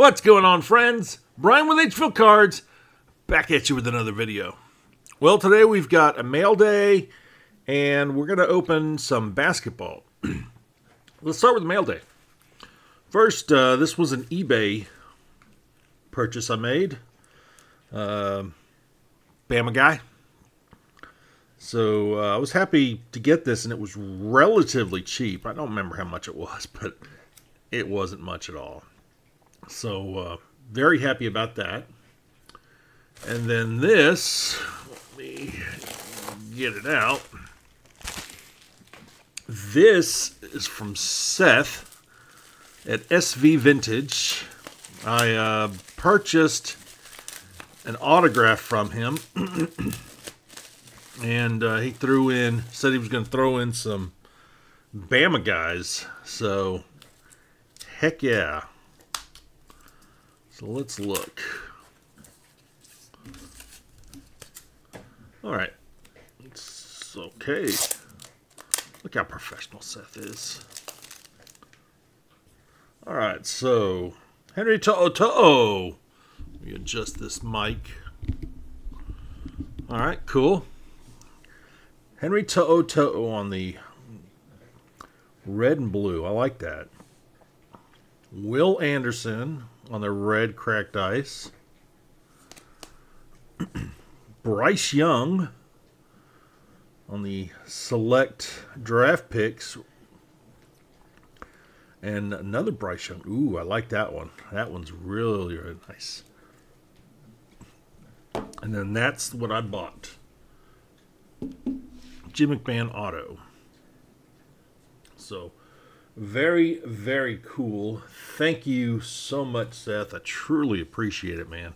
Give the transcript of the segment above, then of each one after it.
What's going on, friends? Brian with HVille Cards, back at you with another video. Well, today we've got a mail day, and we're going to open some basketball. Let's start with the mail day. First, this was an eBay purchase I made. Bama guy. So I was happy to get this, and it was relatively cheap. I don't remember how much it was, but it wasn't much at all. So very happy about that. And then this, let me get it out. This is from Seth at SV Vintage. I purchased an autograph from him. And he threw in, said he was going to throw in some Bama guys. So, heck yeah. So, let's look. All right. It's okay. Look how professional Seth is. All right. So, Henry To'o To'o. Let me adjust this mic. All right. Cool. Henry To'o To'o on the red and blue. I like that. Will Anderson on the red cracked ice. Bryce Young on the select draft picks. And another Bryce Young. Ooh, I like that one. That one's really, really nice. And then that's what I bought. Jim McMahon auto. So, very, very cool. Thank you so much, Seth. I truly appreciate it, man.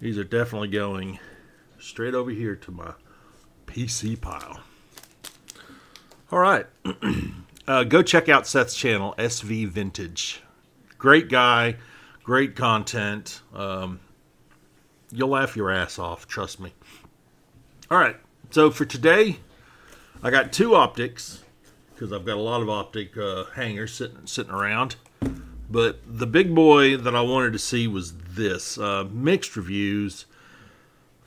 These are definitely going straight over here to my PC pile. All right. Go check out Seth's channel, SV Vintage. Great guy. Great content. You'll laugh your ass off. Trust me. All right. So, for today, I got two optics, because I've got a lot of optic hangers sitting around. But the big boy that I wanted to see was this. Mixed reviews.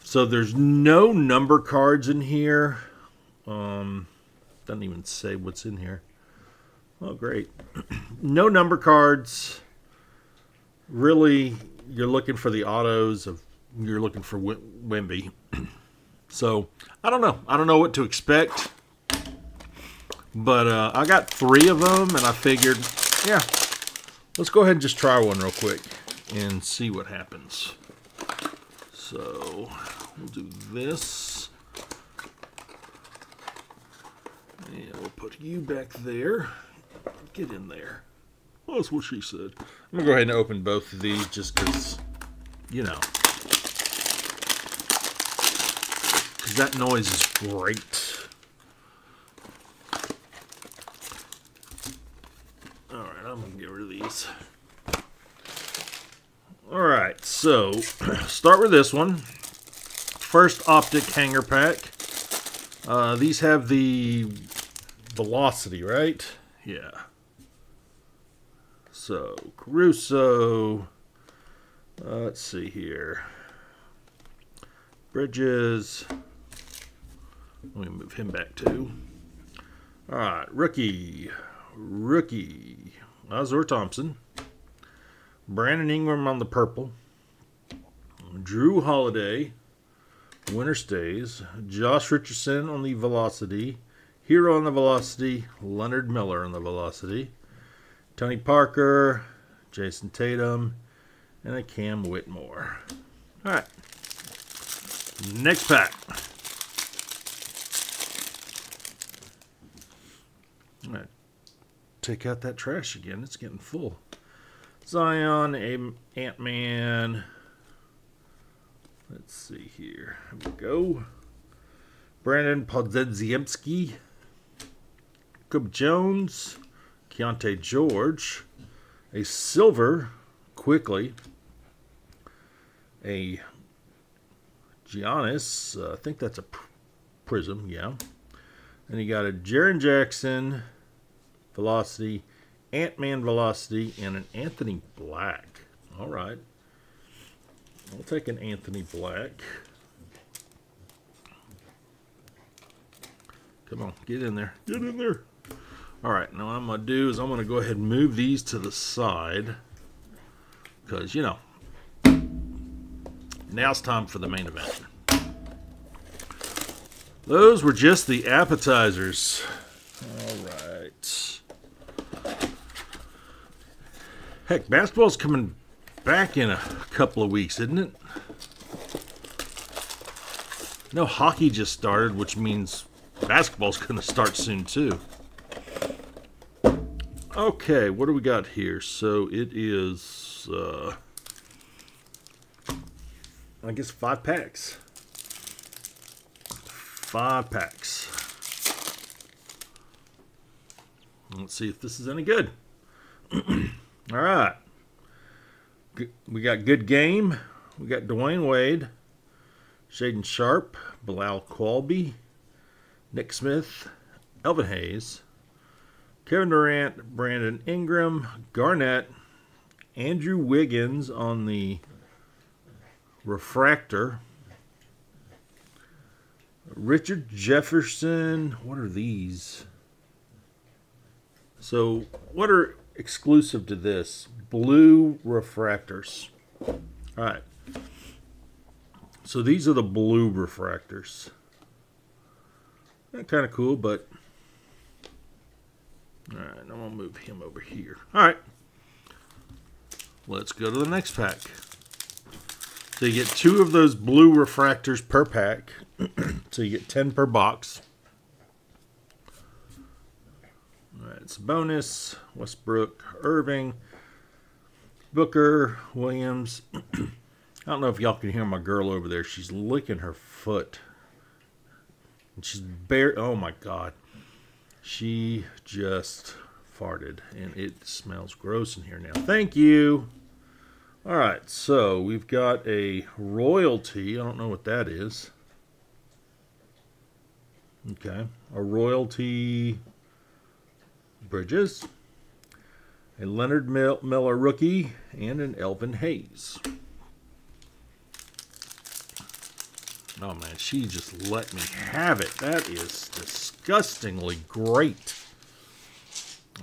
So, there's no number cards in here. Doesn't even say what's in here. Oh, great. No number cards. Really, you're looking for the autos. You're looking for Wemby. So, I don't know. I don't know what to expect. But I got three of them, and I figured, yeah, let's go ahead and just try one real quick and see what happens. So, we'll do this. And we'll put you back there. Get in there. Well, that's what she said. I'm going to go ahead and open both of these just because, you know. That noise is great. All right, I'm gonna get rid of these. All right, so start with this one. First optic hanger pack. These have the velocity, right? Yeah. So Caruso. Let's see here. Bridges. Let me move him back too. All right, rookie, Ausar Thompson, Brandon Ingram on the purple, Drew Holiday, Winter Stays, Josh Richardson on the velocity, Hero on the velocity, Leonard Miller on the velocity, Tony Parker, Jason Tatum, and a Cam Whitmore. All right, next pack. I'm going to take out that trash again. It's getting full. Zion, Ant-Man. Let's see here. Here we go. Brandon Podziemski. Cub Jones. Keontae George. A silver, quickly. A Giannis. I think that's a prism, yeah. And you got a Jaron Jackson velocity, Ant-Man velocity, and an Anthony Black. All right. I'll take an Anthony Black. Come on, get in there. Get in there. All right, now what I'm going to do is I'm going to go ahead and move these to the side because, you know, now it's time for the main event. Those were just the appetizers. All right. Heck, basketball's coming back in a couple of weeks, isn't it? No, hockey just started, which means basketball's going to start soon, too. Okay, what do we got here? So it is, I guess, five packs. Five packs. Let's see if this is any good. All right. We got Good Game. We got Dwayne Wade, Shaden Sharp, Bilal Qualby, Nick Smith, Elvin Hayes, Kevin Durant, Brandon Ingram, Garnett, Andrew Wiggins on the refractor, Richard Jefferson. What are these? So what are exclusive to this? Blue refractors. All right. So these are the blue refractors. They're kind of cool, but... All right, I'm going to move him over here. All right. Let's go to the next pack. So you get two of those blue refractors per pack. So you get 10 per box. All right, it's a bonus. Westbrook, Irving, Booker, Williams. I don't know if y'all can hear my girl over there. She's licking her foot. And she's bare. Oh, my God. She just farted, and it smells gross in here now. Thank you. All right, so we've got a royalty. I don't know what that is. Okay, a royalty Bridges, a Leonard Miller rookie, and an Elvin Hayes. Oh, man, she just let me have it. That is disgustingly great.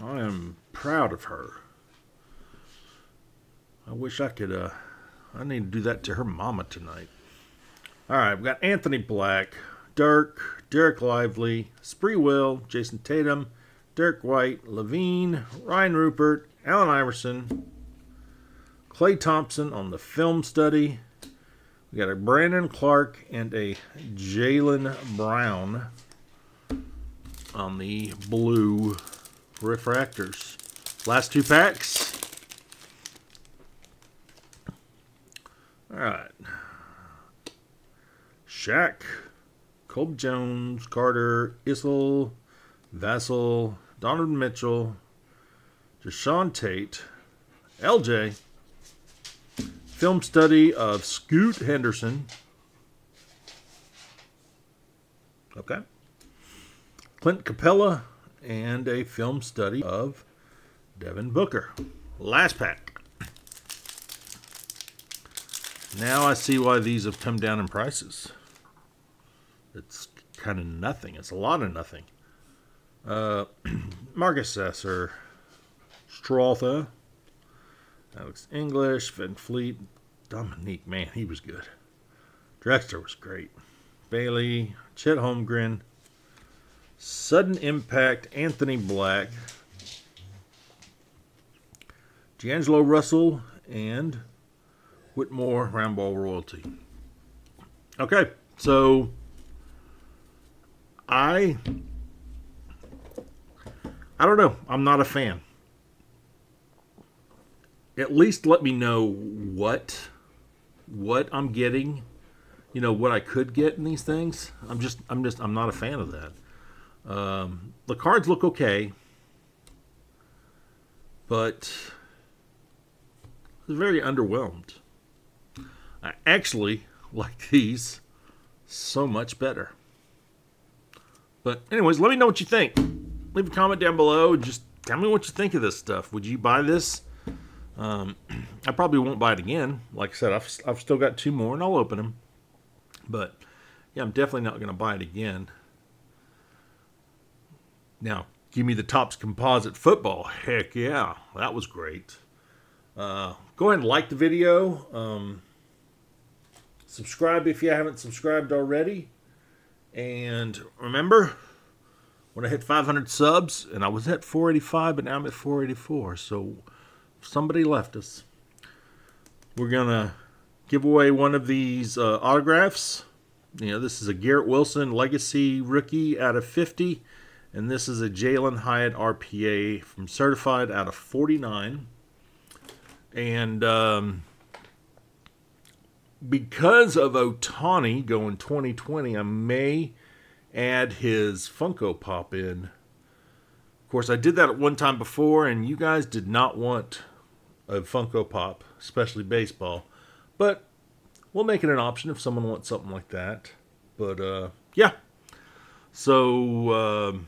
I am proud of her. I wish I could, I need to do that to her mama tonight. All right, we've got Anthony Black, Derek Lively, Spree Will, Jason Tatum, Derek White, Levine, Ryan Rupert, Allen Iverson, Klay Thompson on the film study. We got a Brandon Clark and a Jaylen Brown on the blue refractors. Last two packs. All right. Shaq, Cub Jones, Carter, Issel, Vassell, Donovan Mitchell, Deshaun Tate, LJ. Film study of Scoot Henderson. Okay. Clint Capella and a film study of Devin Booker. Last pack. Now I see why these have come down in prices. It's kind of nothing. It's a lot of nothing. Marcus Sasser, Strotha, Alex English, Van Fleet, Dominique, man, he was good. Drexler was great. Bailey, Chet Holmgren, Sudden Impact, Anthony Black, D'Angelo Russell, and Whitmore, Round Ball Royalty. Okay, so I don't know. I'm not a fan. At least let me know what I'm getting, you know, what I could get in these things. I'm not a fan of that. The cards look okay, but I was very underwhelmed. I actually like these so much better. But anyways, let me know what you think. Leave a comment down below and just tell me what you think of this stuff. Would you buy this? I probably won't buy it again. Like I said, I've still got two more, and I'll open them. But, yeah, I'm definitely not going to buy it again. Now, give me the Topps Composite Football. Heck, yeah. That was great. Go ahead and like the video. Subscribe if you haven't subscribed already. And remember, when I hit 500 subs, and I was at 485, but now I'm at 484. So somebody left us. We're going to give away one of these autographs. You know, this is a Garrett Wilson Legacy Rookie out of 50. And this is a Jalen Hyatt RPA from Certified out of 49. And because of Otani going 2020, I may add his Funko Pop in. Of course, I did that at one time before, and you guys did not want a Funko Pop, especially baseball. But we'll make it an option if someone wants something like that. But, yeah. So,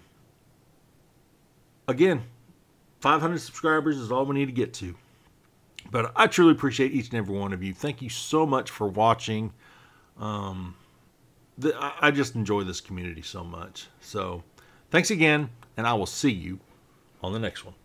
again, 500 subscribers is all we need to get to. But I truly appreciate each and every one of you. Thank you so much for watching. I just enjoy this community so much. So, thanks again, and I will see you on the next one.